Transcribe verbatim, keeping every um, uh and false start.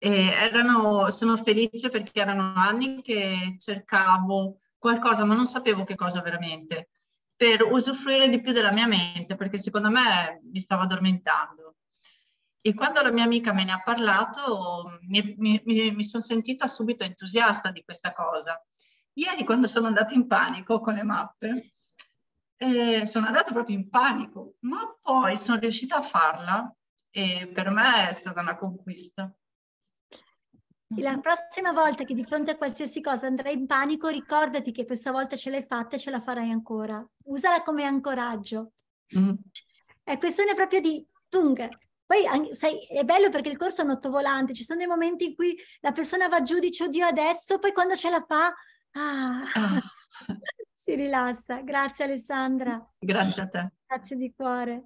E erano, sono felice perché erano anni che cercavo qualcosa ma non sapevo che cosa veramente, per usufruire di più della mia mente, perché secondo me mi stavo addormentando. E quando la mia amica me ne ha parlato mi, mi, mi sono sentita subito entusiasta di questa cosa. Ieri, quando sono andata in panico con le mappe, eh, sono andata proprio in panico, ma poi sono riuscita a farla e per me è stata una conquista. La prossima volta che di fronte a qualsiasi cosa andrai in panico, ricordati che questa volta ce l'hai fatta e ce la farai ancora. Usala come ancoraggio. Mm. È questione proprio di tung. Poi sai, è bello perché il corso è un ottovolante, ci sono dei momenti in cui la persona va giù, dice oddio adesso, poi quando ce la fa ah, ah. si rilassa. Grazie Alessandra. Grazie a te. Grazie di cuore.